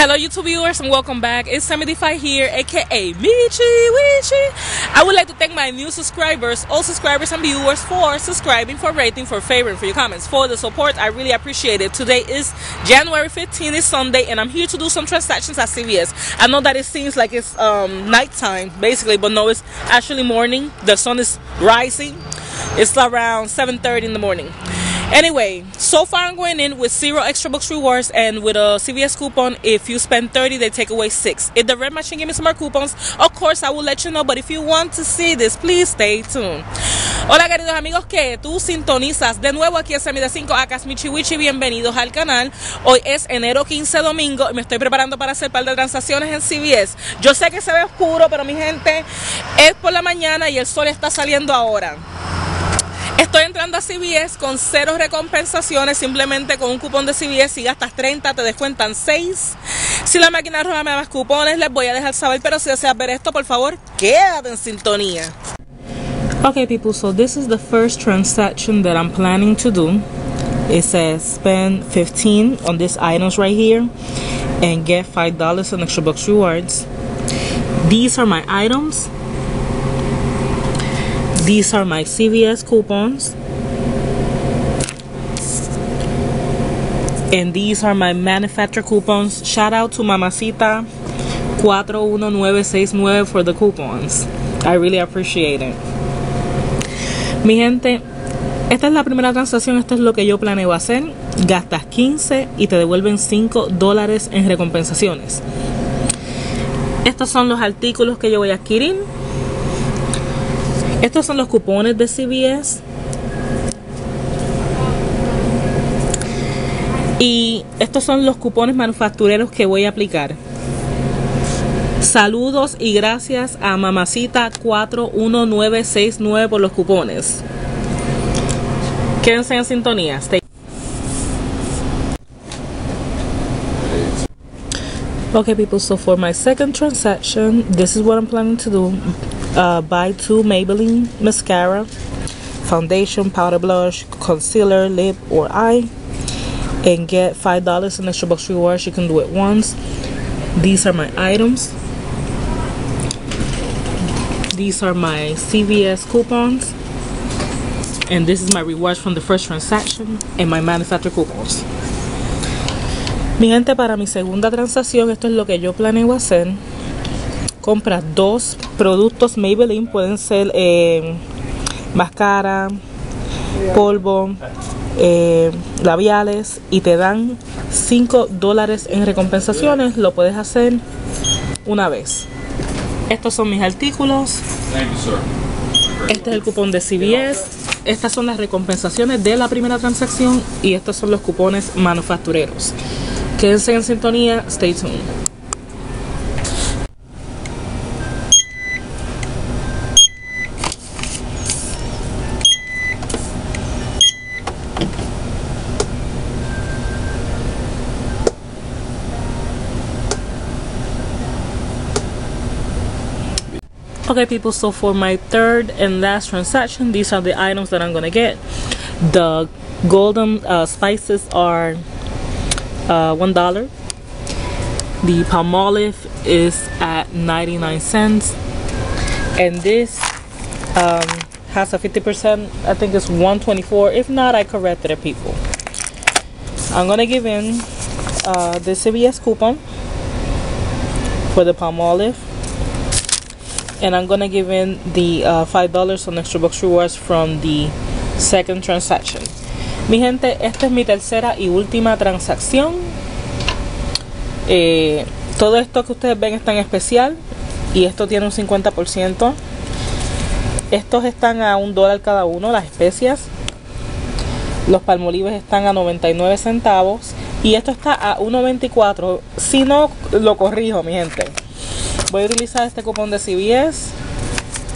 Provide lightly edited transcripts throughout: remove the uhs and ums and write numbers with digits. Hello YouTube viewers and welcome back. It's Semidify here, aka Michi Wichi. I would like to thank my new subscribers, all subscribers and viewers, for subscribing, for rating, for favoring, for your comments, for the support. I really appreciate it. Today is January 15th, it's Sunday, and I'm here to do some transactions at CVS. I know that it seems like it's nighttime basically, but no, it's actually morning. The sun is rising. It's around 7:30 in the morning. Anyway, so far I'm going in with 0 ExtraBucks rewards, and with a CVS coupon, if you spend 30, they take away 6. If the red machine gives me some more coupons, of course I will let you know, but if you want to see this, please stay tuned. Hola queridos amigos que tú sintonizas de nuevo aquí en Semidify, acá es Michi Wichi, bienvenidos al canal. Hoy es enero 15, domingo, y me estoy preparando para hacer un par de transacciones en CVS. Yo sé que se ve oscuro, pero mi gente, es por la mañana y el sol está saliendo ahora. Estoy entrando a CVS con 0 recompensaciones, simplemente con un cupón de CVS. Si gastas 30, te descuentan 6. Si la máquina roja me da más cupones, les voy a dejar saber. Pero si deseas ver esto, por favor, quédate en sintonía. Okay, people, so this is the first transaction that I'm planning to do. It says spend 15 on these items right here and get $5 in ExtraBucks rewards. These are my items. These are my CVS coupons, and these are my manufacturer coupons. Shout out to Mamacita 41969 for the coupons. I really appreciate it. Mi gente, esta es la primera transacción, esto es lo que yo planeo hacer. Gastas 15 y te devuelven $5 en recompensaciones. Estos son los artículos que yo voy a adquirir. Estos son los cupones de CVS. Y estos son los cupones manufactureros que voy a aplicar. Saludos y gracias a Mamacita 41969 por los cupones. Quédense en sintonía. Okay, people, so for my second transaction, this is what I'm planning to do. Buy 2 Maybelline mascara, foundation, powder, blush, concealer, lip, or eye, and get $5 in ExtraBucks rewards. You can do it once. These are my items. These are my CVS coupons, and this is my rewards from the first transaction and my manufacturer coupons. Mi gente, para mi segunda transacción, esto es lo que yo planeo hacer. Compras 2 productos Maybelline, pueden ser máscara, polvo, labiales, y te dan $5 en recompensaciones. Lo puedes hacer una vez. Estos son mis artículos. Este es el cupón de CVS. Estas son las recompensaciones de la primera transacción y estos son los cupones manufactureros. Quédense en sintonía, stay tuned. Okay, people, so for my third and last transaction, these are the items that I'm gonna get. The golden spices are $1. The Palmolive is at 99 cents, and this has a 50%. I think it's 124. If not, I corrected it, people. I'm gonna give in the CVS coupon for the Palmolive. And I'm gonna give in the $5 on ExtraBucks rewards from the second transaction. Mi gente, esta es mi tercera y última transacción. Todo esto que ustedes ven está en especial y esto tiene un 50%. Estos están a $1 cada uno, las especias. Los Palmolives están a 99 centavos y esto está a 1.24. Si no, lo corrijo, mi gente. Voy a utilizar este cupón de CVS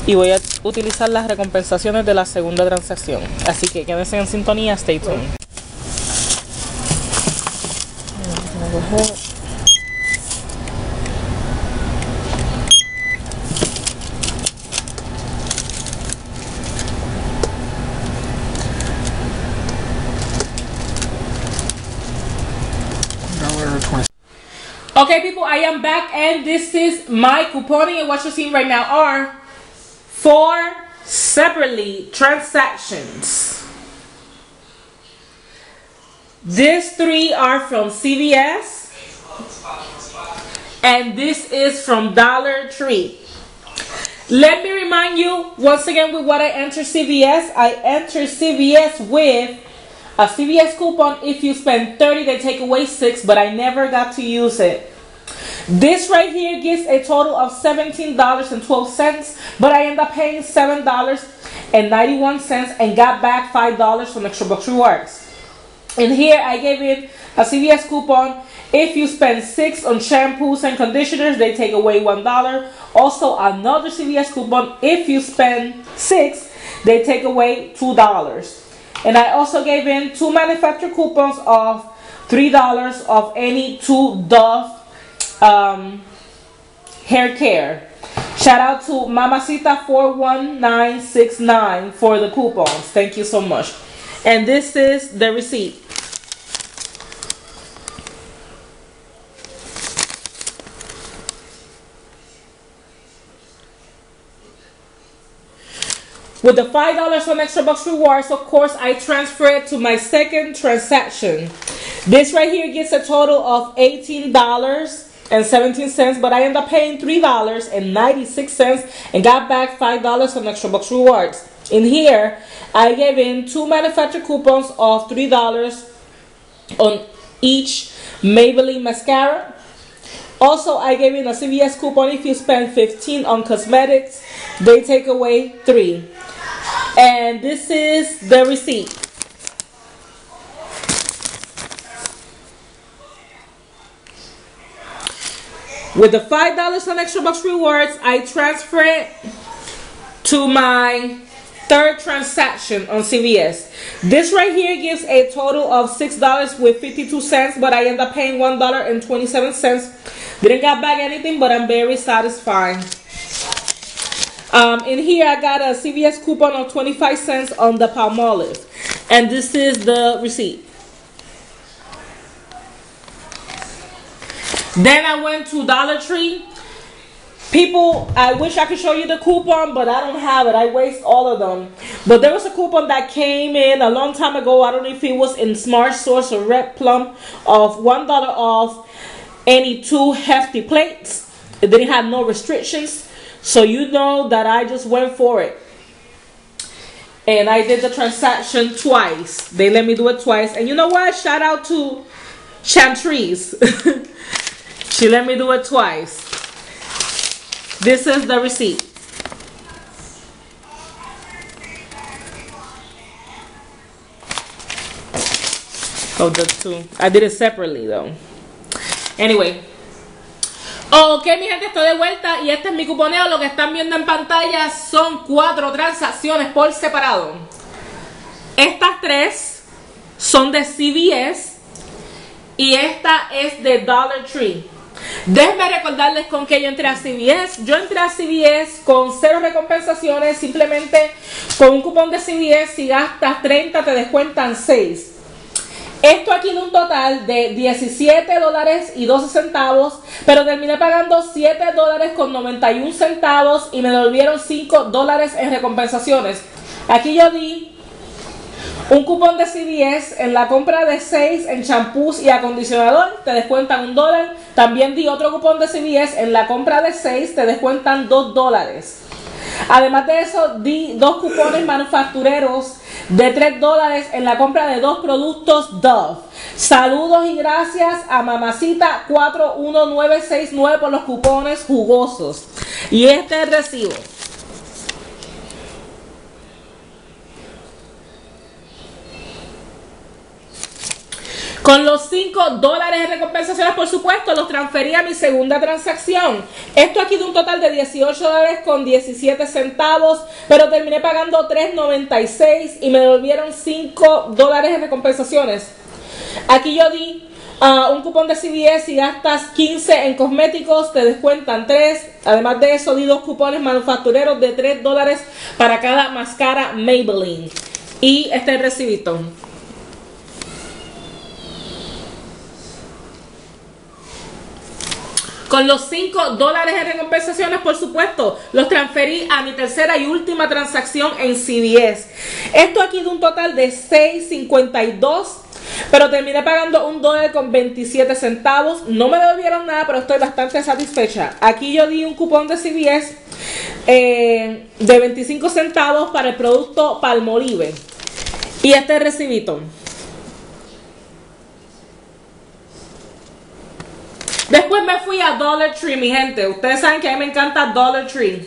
y voy a utilizar las recompensaciones de la segunda transacción. Así que quédense en sintonía, stay tuned. Ok, Okay, people, I am back, and this is my couponing, and what you're seeing right now are 4 separately transactions. These 3 are from CVS, and this is from Dollar Tree. Let me remind you once again with what I entered CVS. I entered CVS with a CVS coupon. If you spend 30, they take away 6, but I never got to use it. This right here gives a total of $17.12, but I end up paying $7.91 and got back $5 from ExtraBucks Rewards. And here I gave it a CVS coupon. If you spend 6 on shampoos and conditioners, they take away $1. Also, another CVS coupon. If you spend 6, they take away $2. And I also gave in 2 manufacturer coupons of $3 of any 2 Dove hair care. Shout out to Mamacita 41969 for the coupons. Thank you so much. And this is the receipt. With the $5 from ExtraBucks Rewards, of course, I transfer it to my second transaction. This right here gets a total of $18.17, but I end up paying $3.96 and got back $5 from ExtraBucks Rewards. In here, I gave in 2 manufacturer coupons of $3 on each Maybelline mascara. Also, I gave in a CVS coupon. If you spend 15 on cosmetics, they take away 3. And this is the receipt. With the $5 on ExtraBucks Rewards, I transfer it to my third transaction on CVS. This right here gives a total of $6.52, but I end up paying $1.27. Didn't got back anything, but I'm very satisfied. In here, I got a CVS coupon of 25 cents on the Palmolive. And this is the receipt. Then I went to Dollar Tree. People, I wish I could show you the coupon, but I don't have it. I waste all of them. But there was a coupon that came in a long time ago. I don't know if it was in Smart Source or Red Plum of $1 off any 2 Hefty plates. It didn't have no restrictions. So you know that I just went for it. And I did the transaction twice. They let me do it twice. And you know what? Shout out to Chantris. She let me do it twice. This is the receipt. Oh, the 2. I did it separately, though. Anyway. Ok, mi gente, estoy de vuelta y este es mi cuponeo. Lo que están viendo en pantalla son 4 transacciones por separado. Estas 3 son de CVS y esta es de Dollar Tree. Déjenme recordarles con que yo entré a CVS. Yo entré a CVS con 0 recompensaciones, simplemente con un cupón de CVS. Si gastas 30 te descuentan 6. Esto aquí de un total de $17.12, pero terminé pagando $7.91 y me devolvieron $5 en recompensaciones. Aquí yo di un cupón de CVS en la compra de 6 en champús y acondicionador, te descuentan $1. También di otro cupón de CVS en la compra de 6, te descuentan $2. Además de eso, di 2 cupones manufactureros de $3 en la compra de 2 productos Dove. Saludos y gracias a Mamacita 41969 por los cupones jugosos. Y este es el recibo. Con los $5 de recompensaciones, por supuesto, los transferí a mi segunda transacción. Esto aquí de un total de $18.17, pero terminé pagando $3.96 y me devolvieron $5 en recompensaciones. Aquí yo di un cupón de CVS y gastas 15 en cosméticos, te descuentan 3. Además de eso, di 2 cupones manufactureros de $3 para cada máscara Maybelline. Y este es el recibito. Con los $5 en recompensaciones, por supuesto, los transferí a mi tercera y última transacción en CVS. Esto aquí de un total de $6.52, pero terminé pagando $1.27. No me devolvieron nada, pero estoy bastante satisfecha. Aquí yo di un cupón de CVS de 25 centavos para el producto Palmolive. Y este recibito. Después me fui a Dollar Tree, mi gente. Ustedes saben que a mí me encanta Dollar Tree.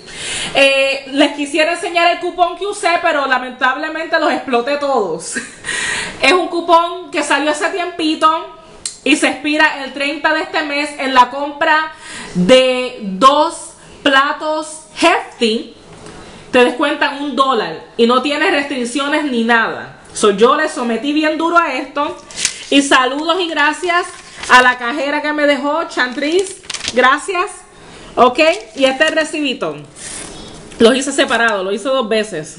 Les quisiera enseñar el cupón que usé, pero lamentablemente los exploté todos. Es un cupón que salió hace tiempito y se expira el 30 de este mes en la compra de 2 platos Hefty. Te descuentan $1 y no tienes restricciones ni nada. So, yo le sometí bien duro a esto. Y saludos y gracias a la cajera que me dejó, Chantris. Gracias. Ok, y este recibito. Lo hice separado, lo hice 2 veces.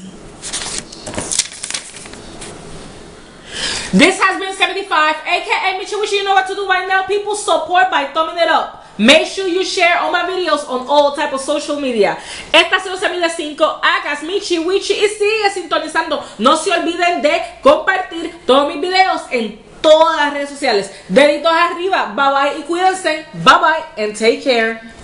This has been 75, aka Michi Wichi. You know what to do right now, people. Support by thumbing it up. Make sure you share all my videos on all type of social media. Esta es 11.005, hagas Michi Wichi y sigue sintonizando. No se olviden de compartir todos mis videos en todas las redes sociales. Deditos arriba, bye bye y cuídense. Bye bye and take care.